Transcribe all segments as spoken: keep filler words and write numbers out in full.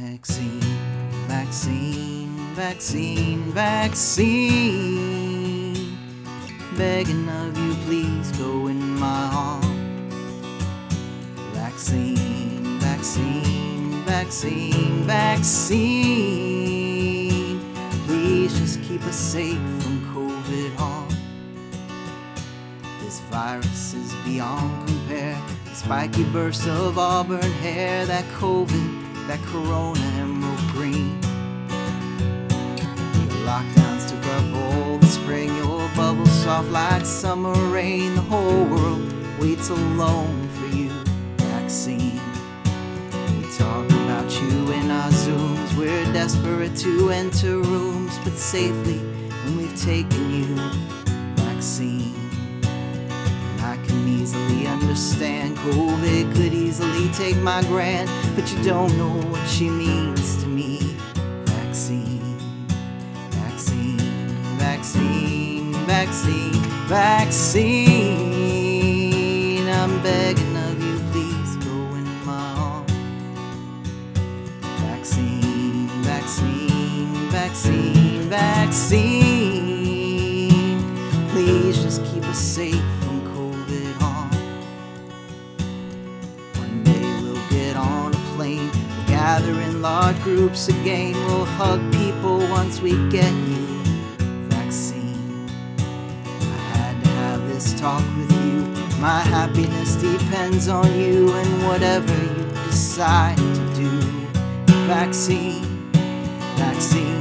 Vaccine, vaccine, vaccine, vaccine. Begging of you, please go in my heart. Vaccine, vaccine, vaccine, vaccine. Please just keep us safe from COVID harm. This virus is beyond compare. The spiky bursts of auburn hair, that COVID, that corona emerald green. The lockdowns took up all the spring, your bubble soft like summer rain. The whole world waits alone for you. Vaccine, we talk about you in our Zooms. We're desperate to enter rooms, but safely when we've taken you. Vaccine, I can easily understand COVID could easily take my grand, but you don't know what she means to me. Vaccine, vaccine, vaccine, vaccine, vaccine. I'm begging of you, please go in my arms. Vaccine, vaccine, vaccine, vaccine. Please just keep us safe. We'll gather in large groups again. We'll hug people once we get you. Vaccine, I had to have this talk with you. My happiness depends on you and whatever you decide to do. Vaccine, vaccine,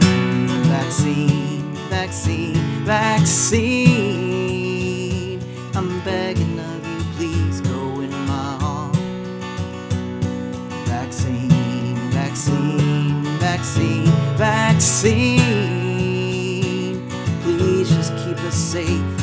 vaccine, vaccine, vaccine. I'm begging of you, please go in my arms. Vaccine, vaccine, vaccine, vaccine. Please just keep us safe.